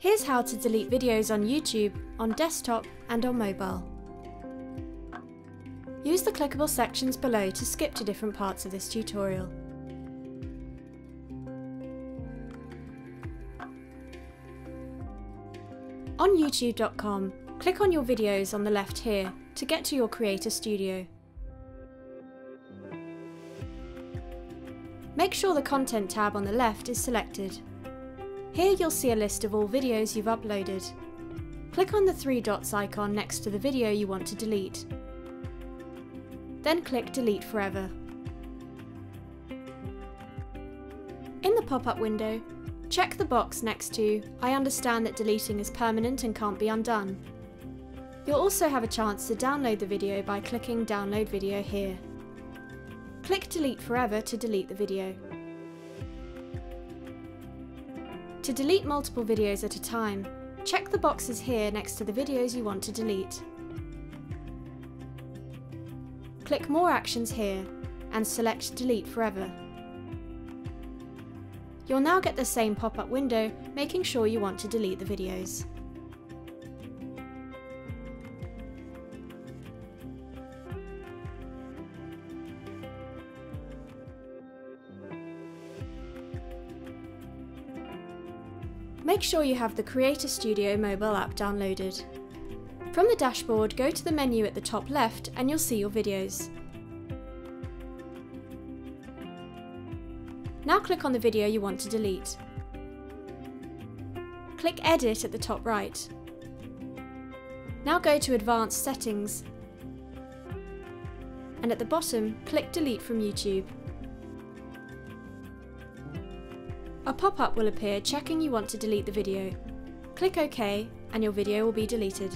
Here's how to delete videos on YouTube, on desktop and on mobile. Use the clickable sections below to skip to different parts of this tutorial. On youtube.com, click on your videos on the left here to get to your Creator Studio. Make sure the Content tab on the left is selected. Here you'll see a list of all videos you've uploaded. Click on the three dots icon next to the video you want to delete. Then click Delete Forever. In the pop-up window, check the box next to I understand that deleting is permanent and can't be undone. You'll also have a chance to download the video by clicking Download Video here. Click Delete Forever to delete the video. To delete multiple videos at a time, check the boxes here next to the videos you want to delete. Click More Actions here and select Delete Forever. You'll now get the same pop-up window, making sure you want to delete the videos. Make sure you have the Creator Studio mobile app downloaded. From the dashboard, go to the menu at the top left and you'll see your videos. Now click on the video you want to delete. Click Edit at the top right. Now go to Advanced Settings and at the bottom, click Delete from YouTube. A pop-up will appear checking you want to delete the video. Click OK and your video will be deleted.